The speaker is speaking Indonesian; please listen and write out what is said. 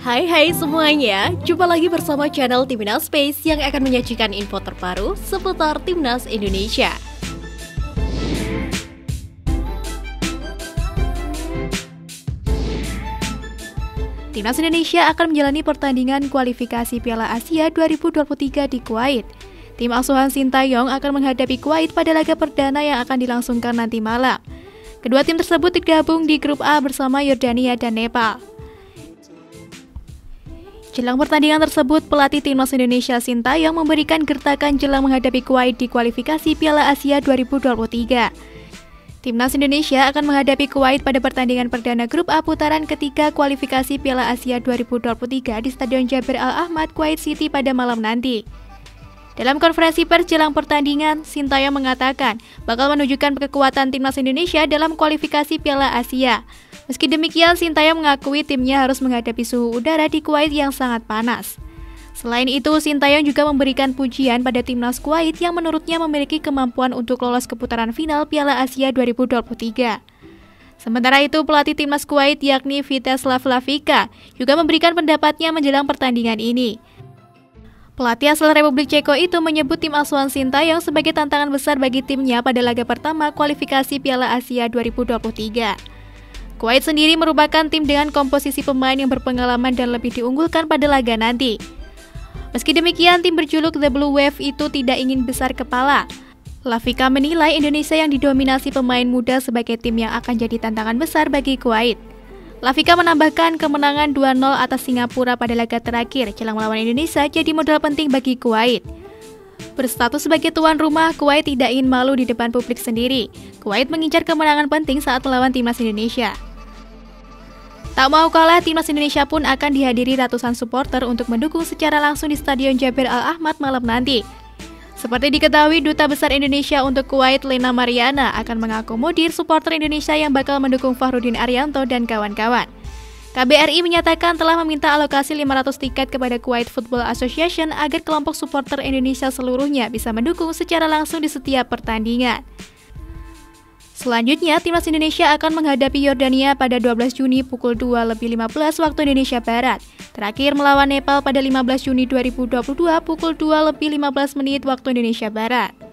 Hai semuanya, jumpa lagi bersama channel Timnas Space yang akan menyajikan info terbaru seputar Timnas Indonesia. Timnas Indonesia akan menjalani pertandingan kualifikasi Piala Asia 2023 di Kuwait. Tim asuhan Shin Tae Yong akan menghadapi Kuwait pada laga perdana yang akan dilangsungkan nanti malam. Kedua tim tersebut tergabung di grup A bersama Yordania dan Nepal. Jelang pertandingan tersebut, pelatih Timnas Indonesia Shin Tae Yong memberikan gertakan jelang menghadapi Kuwait di kualifikasi Piala Asia 2023. Timnas Indonesia akan menghadapi Kuwait pada pertandingan perdana grup A putaran ketiga kualifikasi Piala Asia 2023 di Stadion Jabir Al-Ahmad, Kuwait City pada malam nanti. Dalam konferensi pers jelang pertandingan, Shin Tae Yong mengatakan bakal menunjukkan kekuatan Timnas Indonesia dalam kualifikasi Piala Asia. Meski demikian, Shin Tae Yong mengakui timnya harus menghadapi suhu udara di Kuwait yang sangat panas. Selain itu, Shin Tae Yong juga memberikan pujian pada Timnas Kuwait yang menurutnya memiliki kemampuan untuk lolos ke putaran final Piala Asia 2023. Sementara itu, pelatih Timnas Kuwait yakni Vitezslav Lavicka juga memberikan pendapatnya menjelang pertandingan ini. Pelatih asal Republik Ceko itu menyebut tim asuhan Shin Tae Yong sebagai tantangan besar bagi timnya pada laga pertama kualifikasi Piala Asia 2023. Kuwait sendiri merupakan tim dengan komposisi pemain yang berpengalaman dan lebih diunggulkan pada laga nanti. Meski demikian, tim berjuluk The Blue Wave itu tidak ingin besar kepala. Lavicka menilai Indonesia yang didominasi pemain muda sebagai tim yang akan jadi tantangan besar bagi Kuwait. Lavicka menambahkan kemenangan 2-0 atas Singapura pada laga terakhir jelang melawan Indonesia jadi modal penting bagi Kuwait. Berstatus sebagai tuan rumah, Kuwait tidak ingin malu di depan publik sendiri. Kuwait mengincar kemenangan penting saat melawan Timnas Indonesia. Tak mau kalah, Timnas Indonesia pun akan dihadiri ratusan supporter untuk mendukung secara langsung di Stadion Jabir Al-Ahmad malam nanti. Seperti diketahui, Duta Besar Indonesia untuk Kuwait, Lina Mariana, akan mengakomodir supporter Indonesia yang bakal mendukung Fahrudin Arianto dan kawan-kawan. KBRI menyatakan telah meminta alokasi 500 tiket kepada Kuwait Football Association agar kelompok supporter Indonesia seluruhnya bisa mendukung secara langsung di setiap pertandingan. Selanjutnya, Timnas Indonesia akan menghadapi Yordania pada 12 Juni pukul 2:15 waktu Indonesia Barat. Terakhir melawan Nepal pada 15 Juni 2022 pukul 2:15 waktu Indonesia Barat.